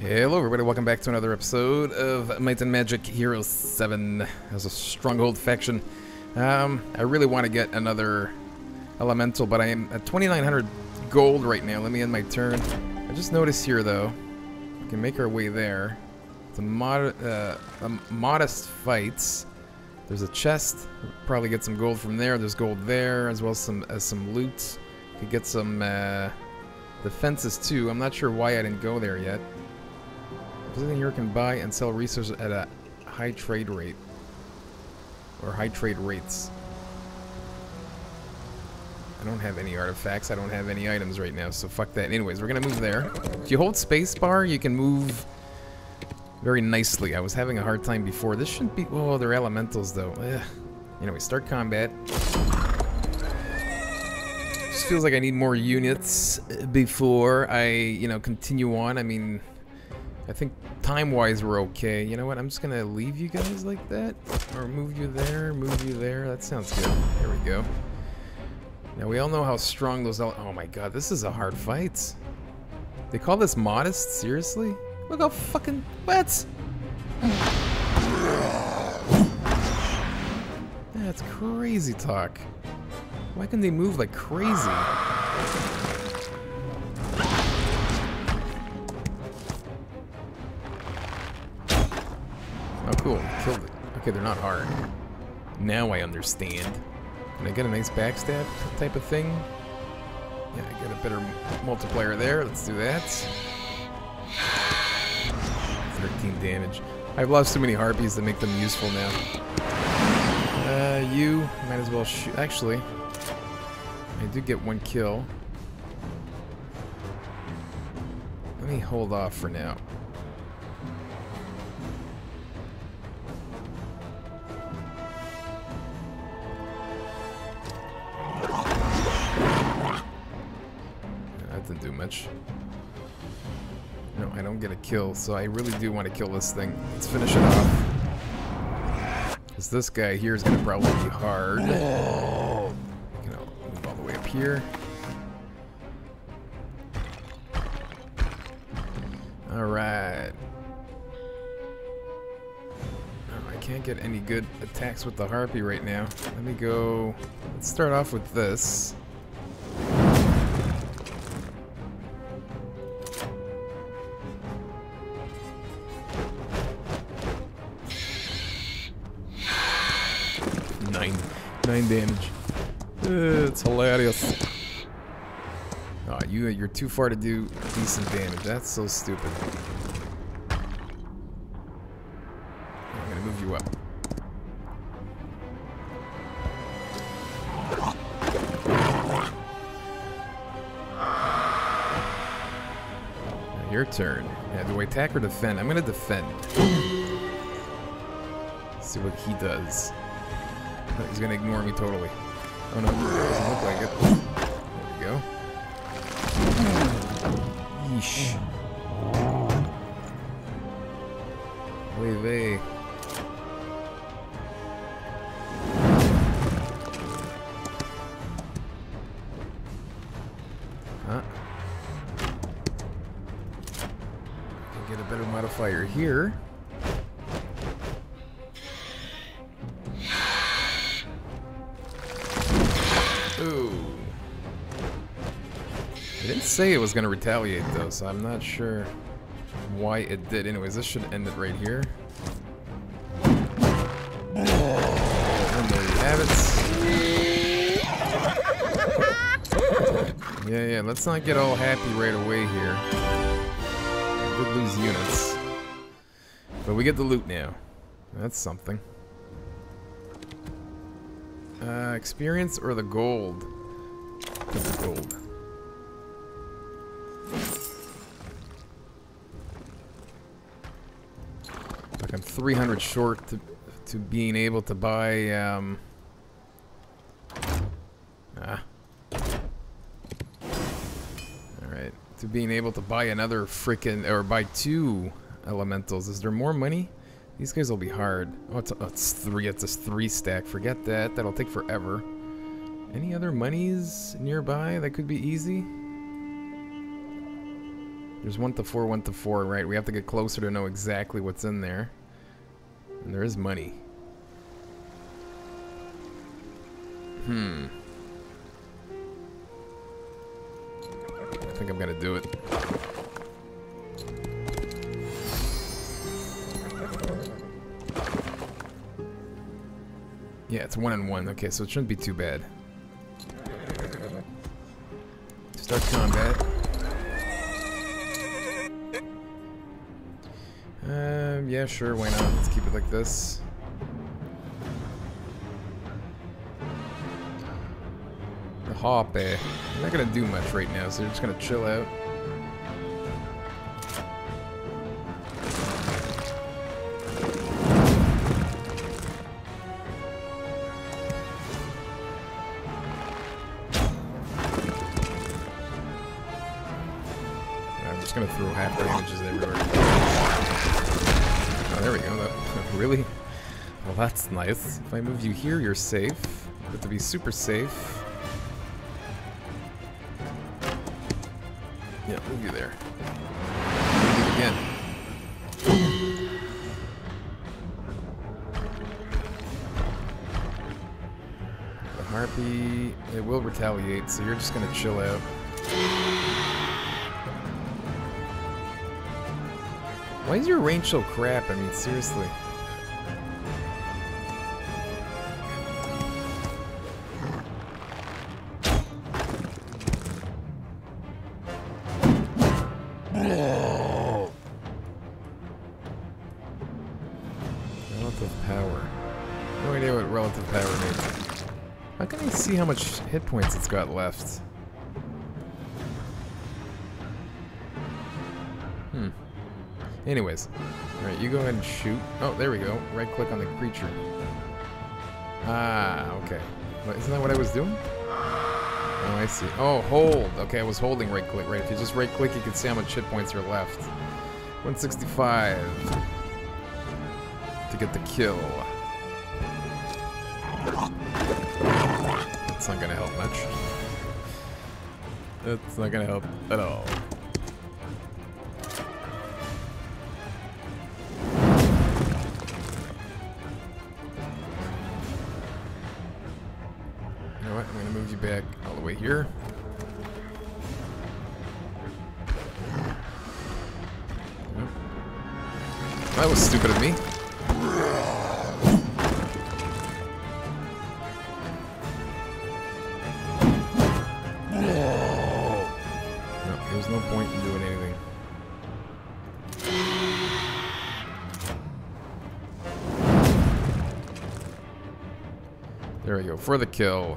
Hello everybody, welcome back to another episode of Might and Magic Heroes 7 as a stronghold faction. I really want to get another elemental, but I am at 2,900 gold right now. Let me end my turn. I just noticed here though, we can make our way there. It's a modest fights. There's a chest, we'll probably get some gold from there. There's gold there, as well as some loot. Could get some defenses too. I'm not sure why I didn't go there yet. Everything here can buy and sell resources at a high trade rate. Or high trade rates. I don't have any artifacts, I don't have any items right now, so fuck that. Anyways, we're gonna move there. If you hold spacebar, you can move very nicely. I was having a hard time before. This shouldn't be... Oh, they're elementals though. Ugh. Anyway, start combat. Just feels like I need more units before I, continue on. I mean... I think time-wise we're okay. You know what? I'm just gonna leave you guys like that. Or move you there, move you there. That sounds good. There we go. Now we all know how strong those oh my god, this is a hard fight. They call this modest? Seriously? Look how fucking... What? That's crazy talk. Why can they move like crazy? Oh, cool. Killed it. Okay, they're not hard. Now I understand. Can I get a nice backstab type of thing? Yeah, I get a better multiplier there. Let's do that. 13 damage. I've lost too many harpies to make them useful now. You might as well shoot. Actually, I do get one kill. Let me hold off for now. Didn't do much. No, I don't get a kill, so I really do want to kill this thing. Let's finish it off. Because this guy here is going to probably be hard. Oh. Move all the way up here. Alright. Oh, I can't get any good attacks with the harpy right now. Let me go... Let's start off with this. Damage. It's hilarious. Oh, you're too far to do decent damage. That's so stupid. I'm gonna move you up. Now your turn. Yeah, do I attack or defend? I'm gonna defend. Let's see what he does. He's gonna ignore me totally. Oh no, it doesn't look like it. There we go. Yeesh. Wave A. Huh? Can get a better modifier here. Say it was gonna retaliate though, so I'm not sure why it did. Anyways, this should end it right here. And there you have it. Yeah, let's not get all happy right away here. I did lose units. But we get the loot now. That's something. Experience or the gold? The gold. I'm 300 short to being able to buy, Alright. To being able to buy another freaking... Or buy two elementals. Is there more money? These guys will be hard. Oh, it's three. It's a three stack. Forget that. That'll take forever. Any other monies nearby that could be easy? There's 1 to 4, 1 to 4, right? We have to get closer to know exactly what's in there. And there is money. I think I'm gonna do it. Yeah, it's 1 and 1. Okay, so it shouldn't be too bad. Start combat. Yeah, sure, why not? Let's keep it like this. The hop, eh? I'm not gonna do much right now, so you're just gonna chill out. I'm just gonna throw half damages everywhere. Oh, there we go. Really? Well, that's nice. If I move you here, you're safe. You have to be super safe. Yeah, move you there. Move you again. The harpy, it will retaliate, so you're just gonna chill out. Why is your range so crap? I mean, seriously. Relative power. No idea what relative power means. How can I see how much hit points it's got left? Anyways, alright, you go ahead and shoot. Oh, there we go. Right click on the creature. Ah, okay. Wait, isn't that what I was doing? Oh, I see. Oh, hold. Okay, I was holding right click, right? If you just right click, you can see how much hit points are left. 165. To get the kill. That's not gonna help much. That's not gonna help at all. Back all the way here. Nope. That was stupid of me. No, there was no point in doing anything. There we go, for the kill.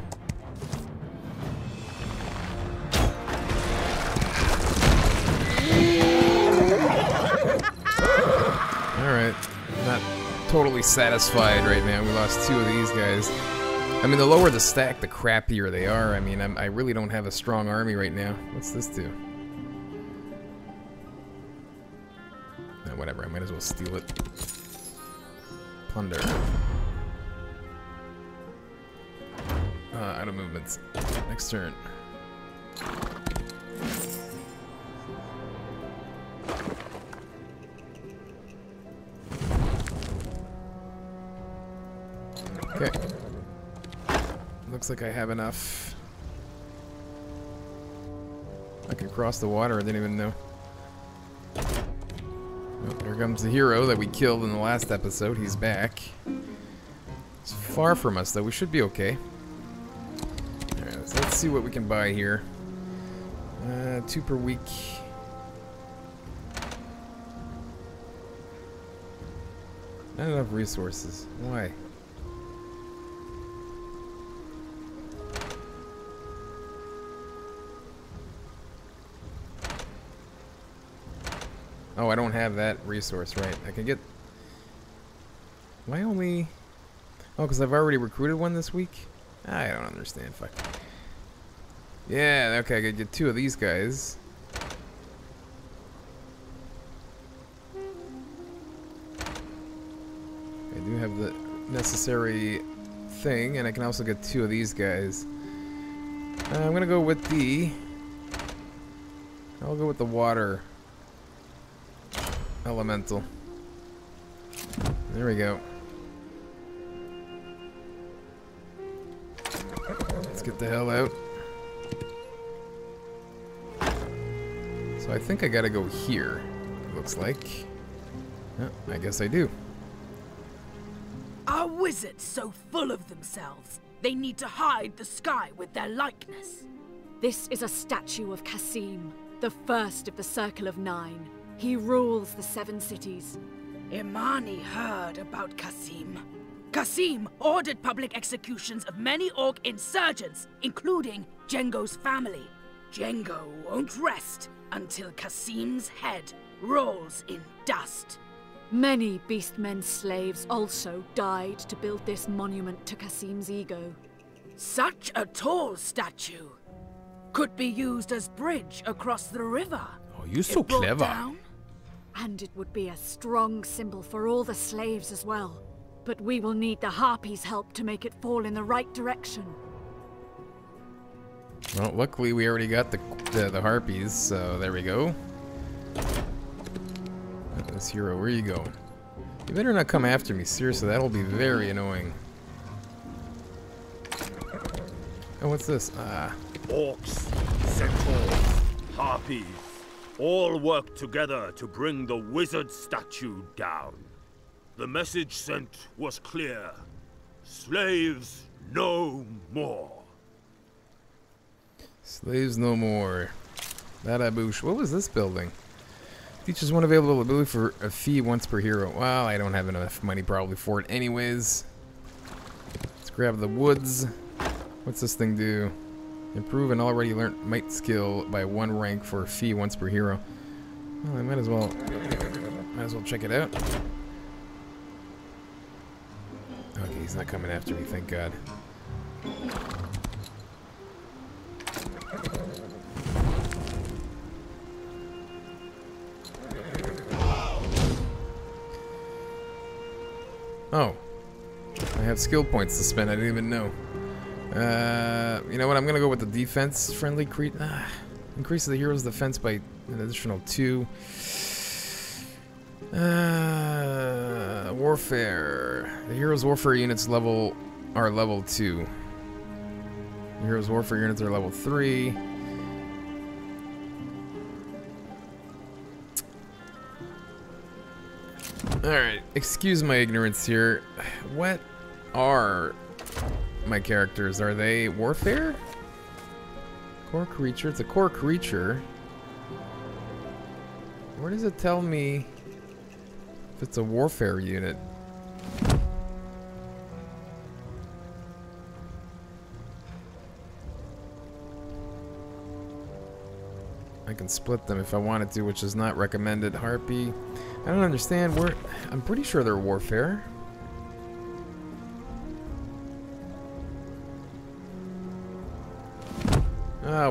Totally satisfied right now. We lost 2 of these guys. I mean, the lower the stack, the crappier they are. I mean, I really don't have a strong army right now. What's this do? No, whatever. I might as well steal it. Plunder. Out of movements. Next turn. Okay. Looks like I have enough. I can cross the water, I didn't even know. Oh, here comes the hero that we killed in the last episode. He's back. It's far from us, though. We should be okay. Alright, let's see what we can buy here. 2 per week. Not enough resources. Why? Oh, I don't have that resource, right? I can get... Why only... Oh, because I've already recruited one this week? I don't understand, fuck. Yeah, okay, I could get 2 of these guys. I do have the necessary thing, and I can also get 2 of these guys. I'm gonna go with the... I'll go with the water... elemental. There we go. Let's get the hell out. So I think I gotta go here, it looks like. Oh, I guess I do. Are wizards so full of themselves? They need to hide the sky with their likeness. This is a statue of Kasim, the first of the Circle of Nine. He rules the 7 cities. Imani heard about Kasim. Kasim ordered public executions of many orc insurgents, including Jengo's family. Jengo won't rest until Kasim's head rolls in dust. Many beastmen slaves also died to build this monument to Kasim's ego. Such a tall statue could be used as bridge across the river. Oh, you're so clever. Down, and it would be a strong symbol for all the slaves as well. But we will need the harpy's help to make it fall in the right direction. Well, luckily we already got the harpies, so there we go. This hero, where are you going? You better not come after me, seriously, that'll be very annoying. Oh, what's this? Ah. Orcs, centaurs, harpies, all work together to bring the wizard statue down. The message sent was clear. Slaves no more. Slaves no more. That aboosh. What was this building? Teaches one available ability for a fee once per hero. Well, I don't have enough money probably for it anyways. Let's grab the woods. What's this thing do? Improve an already learned might skill by 1 rank for a fee once per hero. Well, I might as well check it out. Okay, he's not coming after me, thank God. Oh, I have skill points to spend, I didn't even know. You know what, I'm gonna go with the defense friendly creature. Increases the hero's defense by an additional 2. Warfare. The hero's warfare units are level 2. The hero's warfare units are level 3. Alright, excuse my ignorance here. What are my characters? Are they warfare? Core creature? It's a core creature. Where does it tell me if it's a warfare unit? I can split them if I wanted to, which is not recommended. Harpy. I don't understand where... I'm pretty sure they're warfare.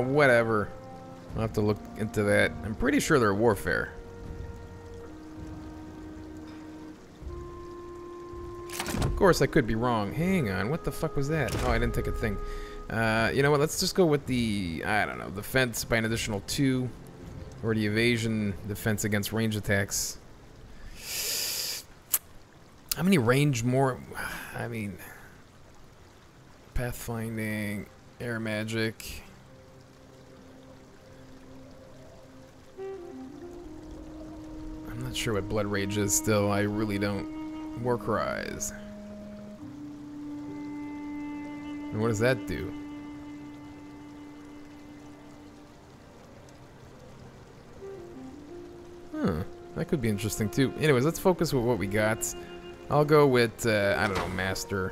Whatever. I'll have to look into that. I'm pretty sure they're warfare. Of course, I could be wrong. Hang on, what the fuck was that? Oh, I didn't take a thing. You know what, let's just go with the... I don't know, defense by an additional 2. Or the evasion defense against range attacks. How many range more? I mean, pathfinding, air magic. I'm not sure what blood rage is still. I really don't. War cries. And what does that do? Huh, that could be interesting too. Anyways, let's focus with what we got. I'll go with, I don't know, Master.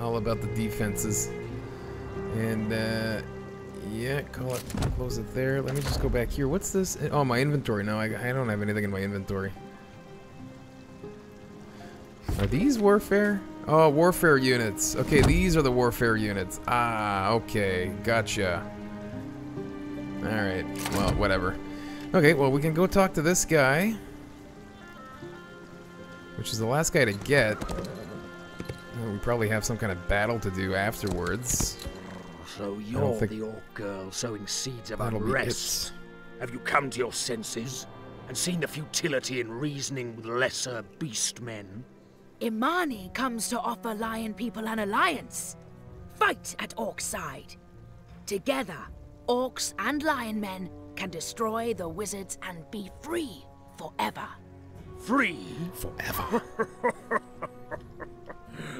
All about the defenses. And, yeah, call it, close it there. Let me just go back here. What's this? Oh, my inventory. No, I don't have anything in my inventory. Are these warfare? Oh, warfare units. Okay, these are the warfare units. Ah, okay. Gotcha. Alright, well, whatever. Okay, well, we can go talk to this guy, which is the last guy to get. We probably have some kind of battle to do afterwards. So you're the orc girl sowing seeds of unrest. Have you come to your senses and seen the futility in reasoning with lesser beast men? Imani comes to offer lion people an alliance. Fight at Orc's side. Together, orcs and lion men can destroy the wizards and be free forever. Free? Forever?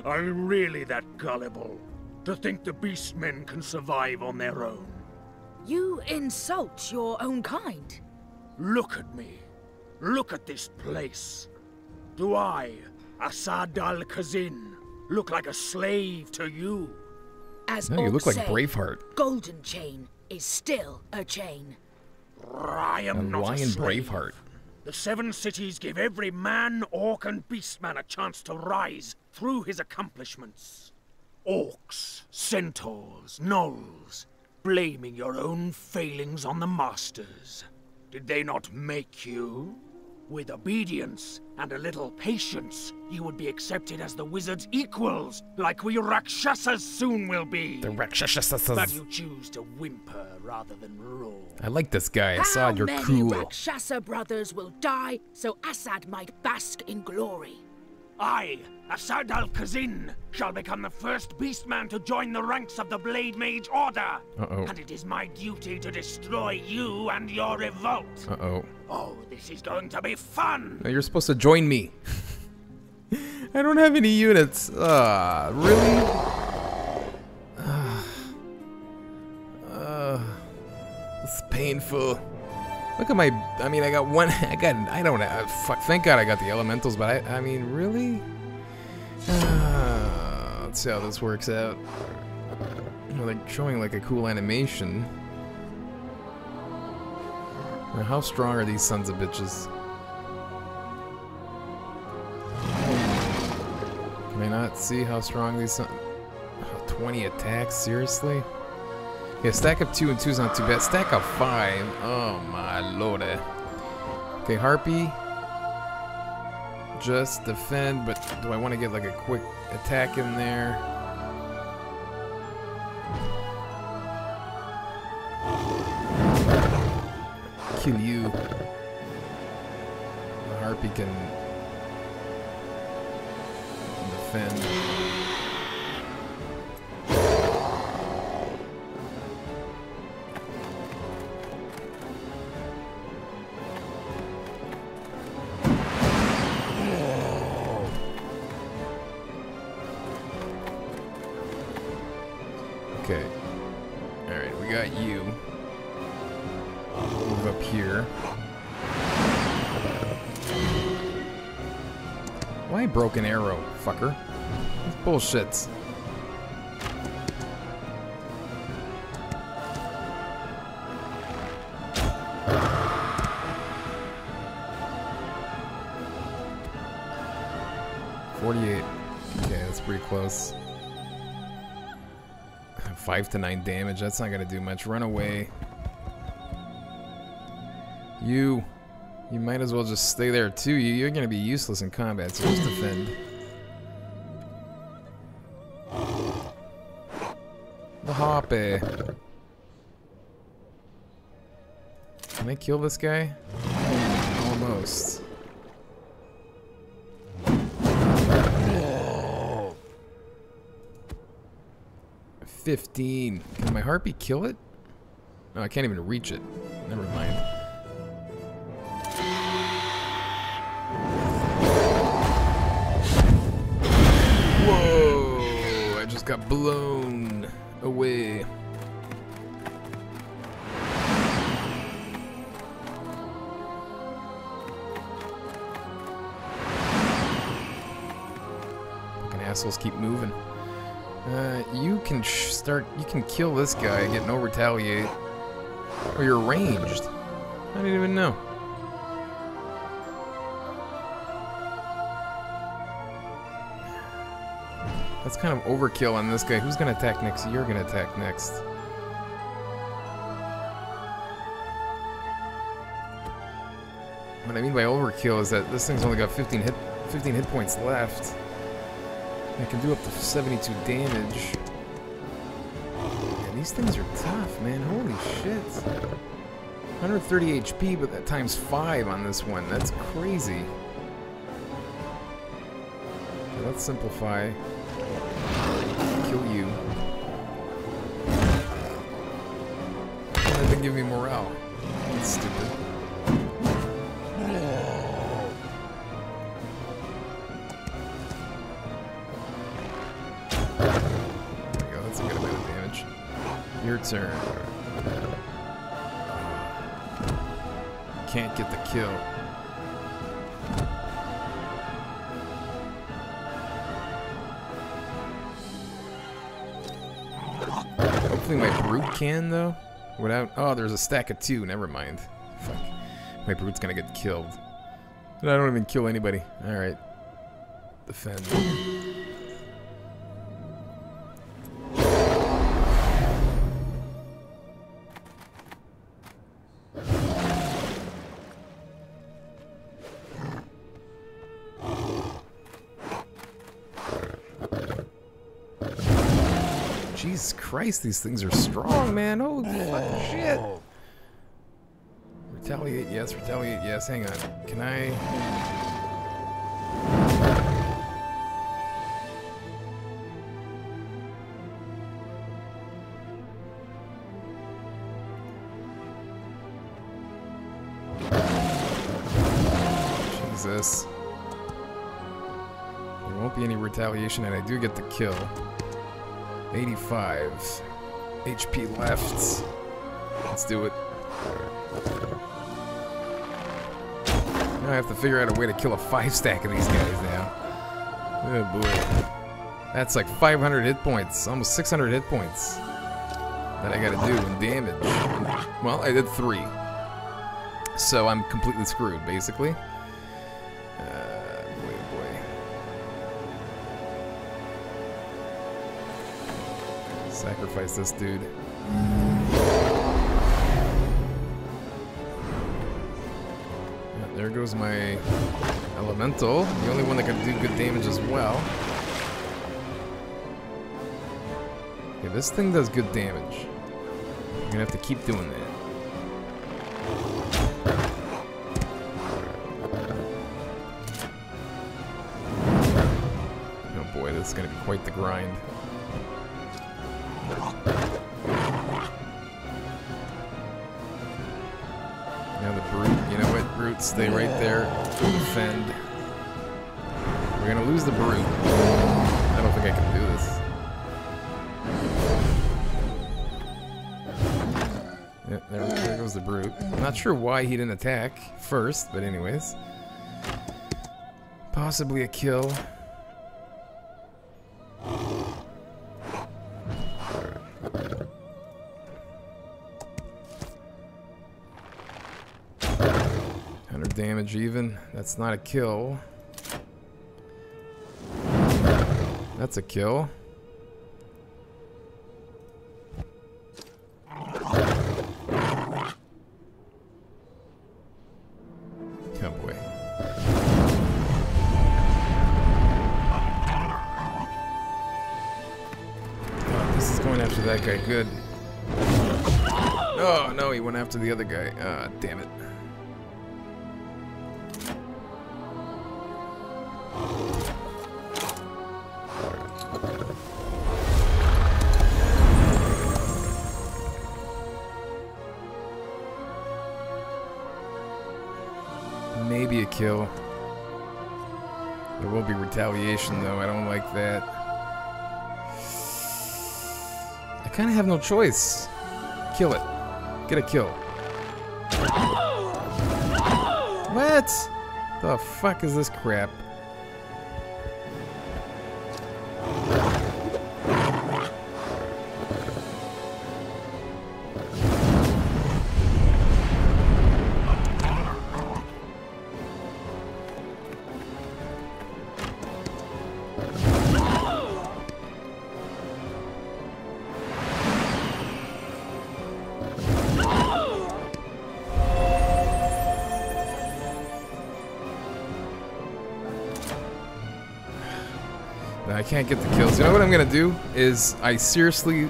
I'm really that gullible to think the beast men can survive on their own. You insult your own kind. Look at me. Look at this place. Do I, Asad al-Khazin, look like a slave to you? As no, you look like Braveheart. Golden chain is still a chain. I am not a slave. Braveheart. The seven cities give every man, orc, and beastman a chance to rise through his accomplishments. Orcs, centaurs, gnolls, blaming your own failings on the masters. Did they not make you? With obedience and a little patience, you would be accepted as the wizard's equals, like we Rakshasas soon will be. The Rakshasas. But you choose to whimper rather than roar. I like this guy, Asad, you're cool. How many Rakshasa brothers will die so Asad might bask in glory? I, Asad al-Khazin, shall become the first beastman to join the ranks of the Blade Mage Order. Uh-oh. And it is my duty to destroy you and your revolt. Uh-oh. Oh, this is going to be fun. No, you're supposed to join me. I don't have any units. Really? It's painful. Look at my, I got one, I don't know, fuck, thank God I got the elementals, but I mean, really? Let's see how this works out. Well, they're showing like a cool animation. Now, how strong are these sons of bitches? Can I not see how strong these sons, 20 attacks, seriously? Yeah, stack up 2 and 2's not too bad. Stack up 5. Oh my lord. Okay, Harpy. Just defend, but do I want to get like a quick attack in there? Kill you. The Harpy can defend. Broken arrow, fucker. That's bullshit. Ugh. 48. Okay, that's pretty close. 5 to 9 damage. That's not gonna do much. Run away. You. You might as well just stay there too. You're gonna be useless in combat, so just defend. The Hoppe. Can I kill this guy? Almost. Whoa. 15. Can my Harpy kill it? No, I can't even reach it. Never mind. Got blown away. Fucking assholes keep moving. You can kill this guy. Get no retaliate. Or you're ranged. I didn't even know. That's kind of overkill on this guy. Who's gonna attack next? You're gonna attack next. What I mean by overkill is that this thing's only got 15 hit points left. I can do up to 72 damage. And these things are tough, man. Holy shit. 130 HP, but that times 5 on this one. That's crazy. Okay, let's simplify. Kill you. That didn't give me morale. That's stupid. There we go, that's a good amount of damage. Your turn. Can't get the kill. Hopefully my brute can though. Without, oh, there's a stack of 2. Never mind. Fuck. My brute's gonna get killed. And I don't even kill anybody. All right. Defend. Christ, these things are strong, man. Holy fucking shit. Retaliate, yes. Hang on. Can I... Jesus. There won't be any retaliation, and I do get the kill. 85 HP left. Let's do it. Now I have to figure out a way to kill a 5-stack of these guys now. Oh boy. That's like 500 hit points, almost 600 hit points that I gotta do in damage. Well, I did 3. So I'm completely screwed, basically. Sacrifice this dude. Yeah, there goes my elemental, the only one that can do good damage as well. Okay, this thing does good damage. I'm gonna have to keep doing that. Oh boy, this is gonna be quite the grind. Now the brute, you know what, brute, stay right there, defend. We're gonna lose the brute. I don't think I can do this. Yeah, there goes the brute. I'm not sure why he didn't attack first, but anyways. Possibly a kill. Damage even. That's not a kill. That's a kill. Oh boy. Oh, this is going after that guy. Good. Oh no, he went after the other guy. Damn it. Maybe a kill. There will be retaliation though, I don't like that. I kinda have no choice. Kill it. Get a kill. What? The fuck is this crap? I can't get the kills. You know what I'm gonna do is I seriously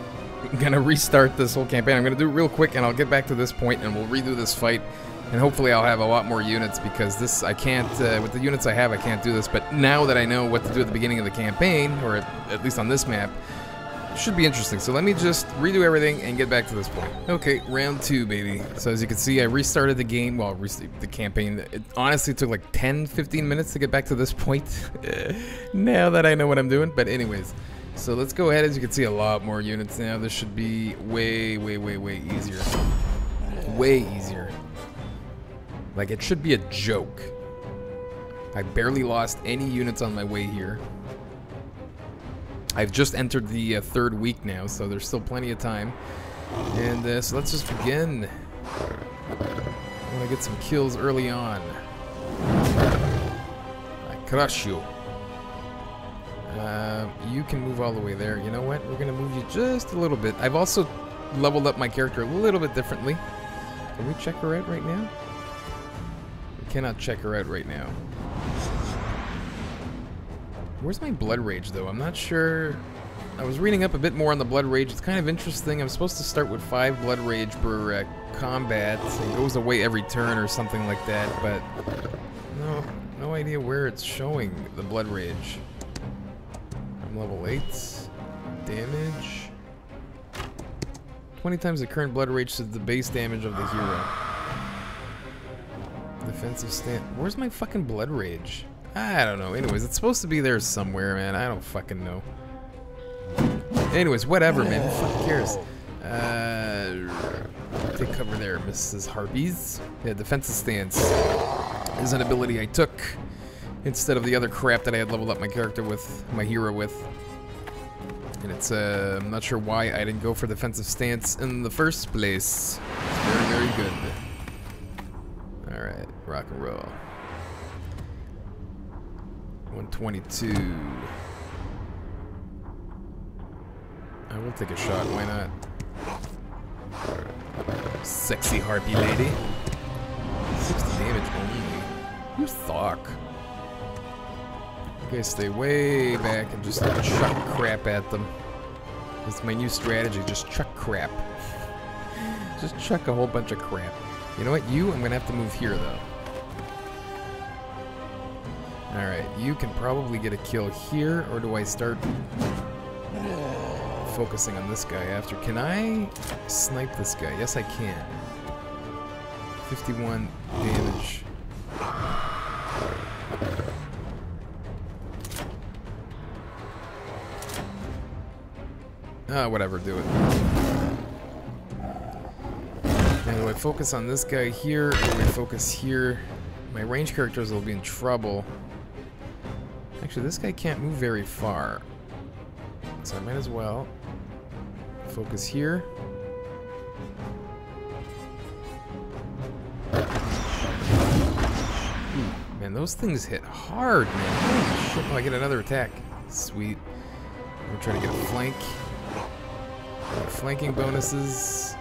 I'm gonna restart this whole campaign. I'm gonna do it real quick and I'll get back to this point and we'll redo this fight. And hopefully I'll have a lot more units, because this, I can't, with the units I have, I can't do this. But now that I know what to do at the beginning of the campaign, or at least on this map, it should be interesting. So let me just redo everything and get back to this point. Okay, round two, baby. So as you can see, I restarted the game, well, the campaign. It honestly took like 10, 15 minutes to get back to this point. Now that I know what I'm doing, but anyways. So let's go ahead. As you can see, a lot more units now. This should be way, way, way, way easier. Way easier. Like, it should be a joke. I barely lost any units on my way here. I've just entered the third week now, so there's still plenty of time. And so let's just begin. I want to get some kills early on. I crush you. You can move all the way there. You know what? We're going to move you just a little bit. I've also leveled up my character a little bit differently. Can we check her out right now? Cannot check her out right now. Where's my blood rage though? I'm not sure. I was reading up a bit more on the blood rage. It's kind of interesting. I'm supposed to start with 5 blood rage per combat. It goes away every turn or something like that, but no idea where it's showing the blood rage. I'm level 8. Damage. 20 times the current blood rage to the base damage of the hero. Defensive stand. Where's my fucking blood rage? I don't know. Anyways, it's supposed to be there somewhere, man. I don't fucking know. Anyways, whatever, man. Fuck cares. Take cover there, Mrs. Harpies. Yeah, defensive stance is an ability I took instead of the other crap that I had leveled up my character with, my hero with. And it's, I'm not sure why I didn't go for defensive stance in the first place. It's very, very good. Alright, rock and roll. 122. I will take a shot, why not? Sexy harpy lady. 60 damage only. You suck. You guys stay way back and just chuck crap at them. That's my new strategy, just chuck crap. Just chuck a whole bunch of crap. You know what? I'm gonna have to move here, though. Alright, you can probably get a kill here, or do I start focusing on this guy after? Can I snipe this guy? Yes, I can. 51 damage. Ah, whatever, do it. Do I focus on this guy here, or do I focus here? My range characters will be in trouble. Actually, this guy can't move very far, so I might as well focus here. Ooh, man, those things hit hard, man. Holy shit. Oh, I get another attack. Sweet. I'm trying to get a flank. Flanking bonuses.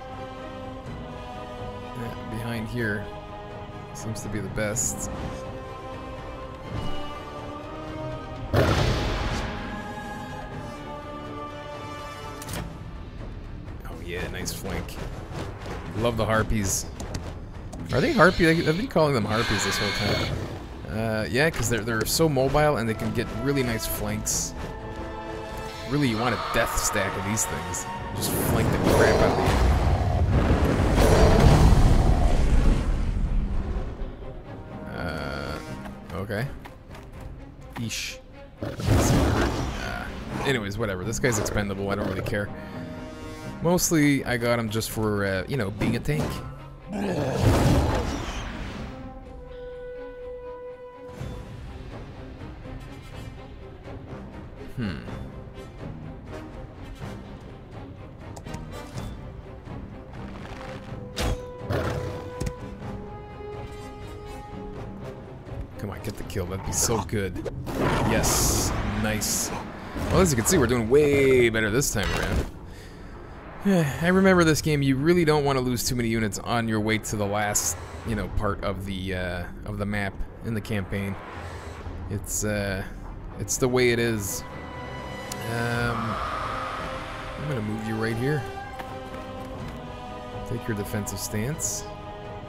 Behind here seems to be the best. Oh yeah, nice flank. Love the harpies. Are they harpies? I've been calling them harpies this whole time. Yeah, because they're so mobile and they can get really nice flanks. Really, you want a death stack of these things. Just flank the crap out of the enemy. Okay. Eesh. Anyways, whatever. This guy's expendable. I don't really care. Mostly, I got him just for, you know, being a tank. That'd be so good. Yes. Nice. Well, as you can see, we're doing way better this time around. I remember this game, you really don't want to lose too many units on your way to the last, you know, part of the map in the campaign. It's the way it is. I'm gonna move you right here. Take your defensive stance. I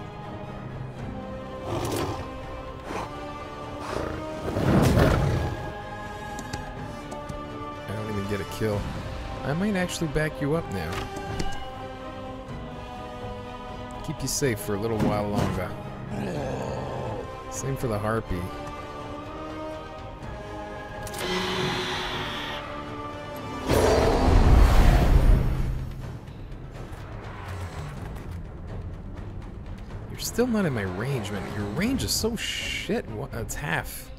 don't even get a kill. I might actually back you up now. Keep you safe for a little while longer. Same for the harpy. You're still not in my range, man. Your range is so shit. It's half.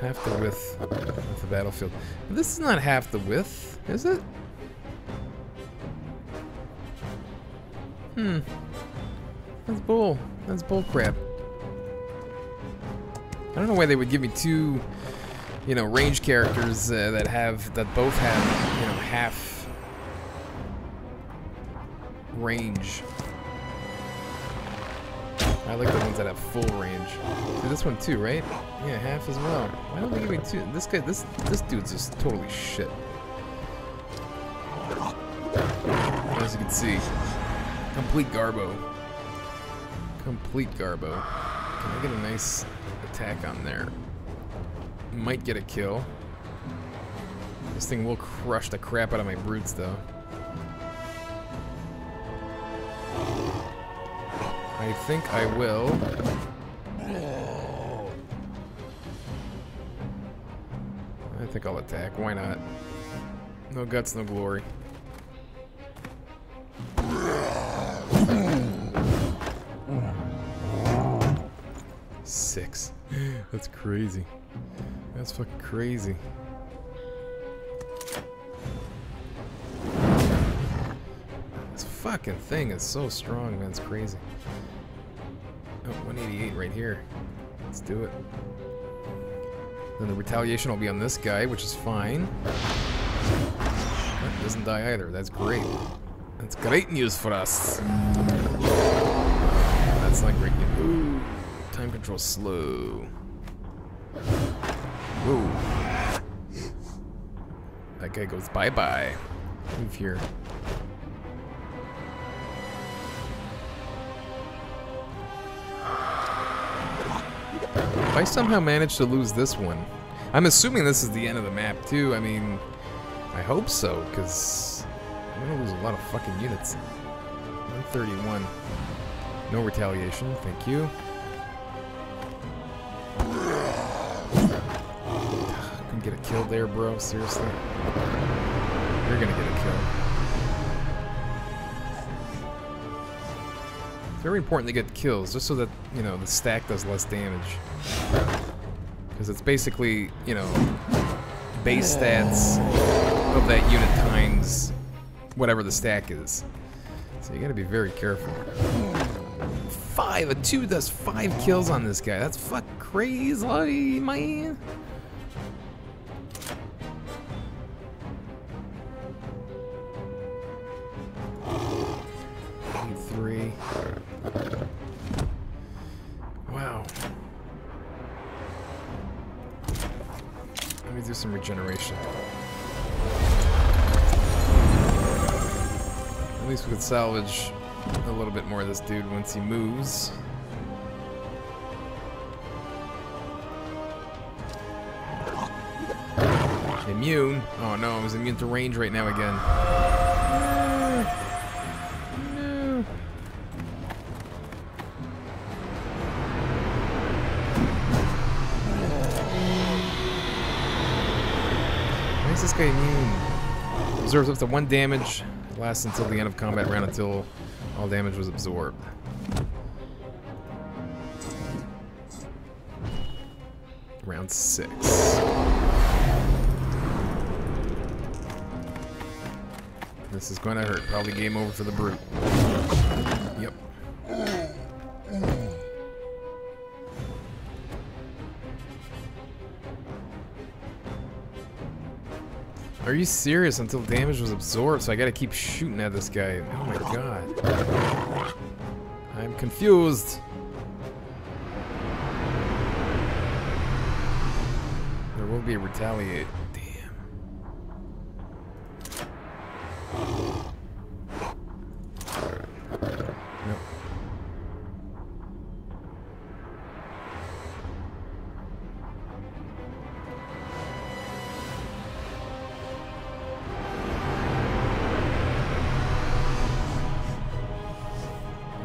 Half the width of the battlefield. This is not half the width, is it? That's bull. That's bull crap. I don't know why they would give me two, you know, range characters that both have, you know, half range. I like the ones that have full range. See, this one too, right? Yeah, half as well. Why don't they give me two? This guy, this dude's just totally shit. As you can see. Complete garbo. Complete garbo. Can I get a nice attack on there? Might get a kill. This thing will crush the crap out of my brutes, though. I think I will. I think I'll attack. Why not? No guts, no glory. Six. That's crazy. That's fucking crazy. This fucking thing is so strong, man. It's crazy. Oh, 188 right here. Let's do it. Then the retaliation will be on this guy, which is fine. That doesn't die either. That's great. That's great news for us. That's not great news. Ooh. Time control slow. Whoa. That guy goes bye-bye. Move here. If I somehow manage to lose this one, I'm assuming this is the end of the map too. I mean, I hope so, because I'm gonna lose a lot of fucking units. 131. No retaliation, thank you. Couldn't get a kill there, bro. Seriously. You're gonna get a kill. It's very important to get kills, just so that, you know, the stack does less damage. Because it's basically, you know, base stats of that unit times whatever the stack is. So you gotta be very careful. 5! A 2 does 5 kills on this guy. That's fuck crazy, man. Need 3. Wow. Let me do some regeneration. At least we could salvage a little bit more of this dude once he moves. Immune? Oh no, I was immune to range right now again. No. Why is this guy immune? Absorbs up to 1 damage. Lasts until the end of combat round until all damage was absorbed. Round 6. This is going to hurt. Probably game over for the brute. Yep. Are you serious? Until damage was absorbed, so I gotta keep shooting at this guy. Oh my god. I'm confused. There will be a retaliate. Damn.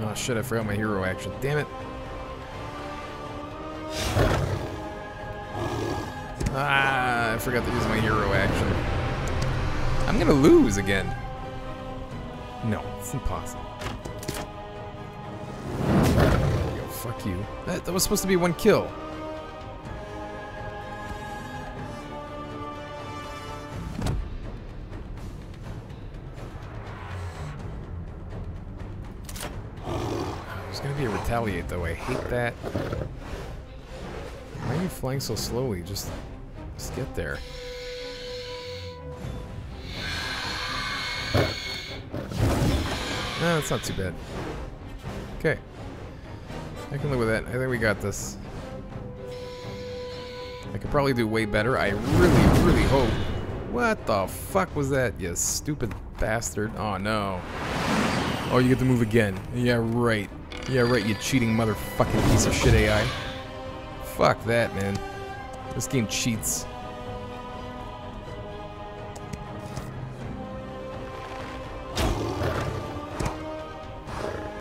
Oh shit, I forgot my hero action. Damn it. Ah, I forgot to use my hero action. I'm gonna lose again. No, it's impossible. Yo, fuck you. That was supposed to be one kill. There's gonna be a retaliate though, I hate that. Why are you flying so slowly? Just get there. No, it's not too bad. Okay. I can live with that. I think we got this. I could probably do way better. I really, really hope. What the fuck was that, you stupid bastard? Oh, no. Oh, you get to move again. Yeah, right. Yeah, right, you cheating motherfucking piece of shit AI. Fuck that, man. This game cheats.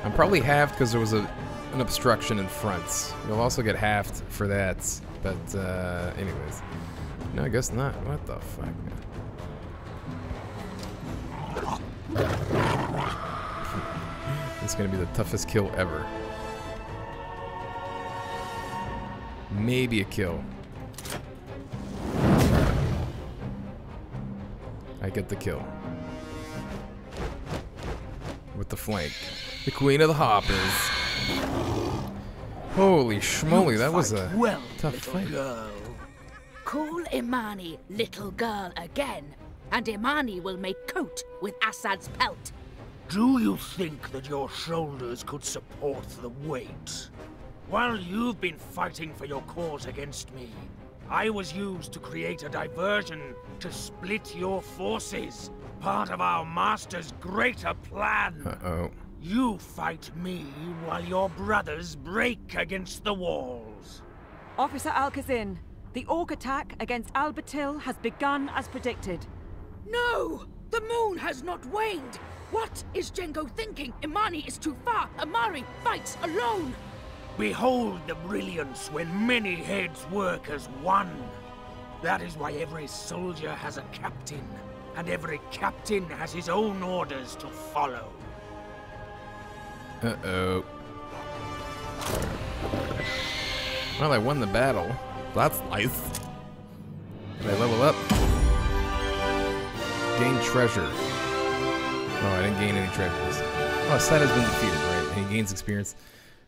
I'm probably halved because there was an obstruction in front. You'll also get halved for that. But, anyways. No, I guess not. What the fuck, man? It's gonna be the toughest kill ever. Maybe a kill. I get the kill. With the flank. The Queen of the Hoppers. Holy schmoly, that was a tough fight. Call Imani little girl again, and Imani will make coat with Asad's pelt. Do you think that your shoulders could support the weight? While you've been fighting for your cause against me, I was used to create a diversion to split your forces, part of our master's greater plan. Uh-oh. You fight me while your brothers break against the walls. Officer Al-Khazin, the orc attack against Albatil has begun as predicted. No! The moon has not waned! What is Jengo thinking? Imani is too far! Amari fights alone! Behold the brilliance when many heads work as one. That is why every soldier has a captain, and every captain has his own orders to follow. Uh-oh. Well, I won the battle. That's nice. Did I level up? Gain treasure. Oh, I didn't gain any treasures. Oh, Asad has been defeated, right? And he gains experience.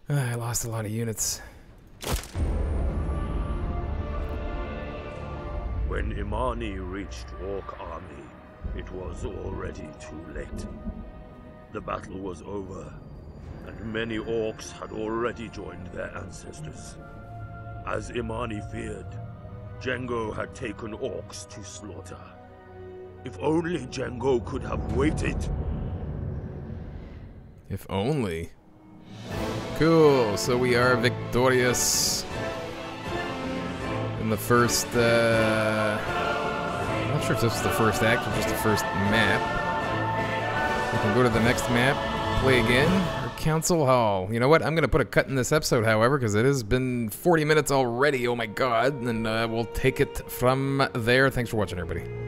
I lost a lot of units. When Imani reached Orc Army, it was already too late. The battle was over, and many orcs had already joined their ancestors. As Imani feared, Jengo had taken orcs to slaughter. If only Jengo could have waited. If only. Cool, so we are victorious in the first, I'm not sure if this is the first act or just the first map. We can go to the next map, play again, or Council Hall. You know what, I'm going to put a cut in this episode, however, because it has been 40 minutes already, oh my god, and we'll take it from there. Thanks for watching, everybody.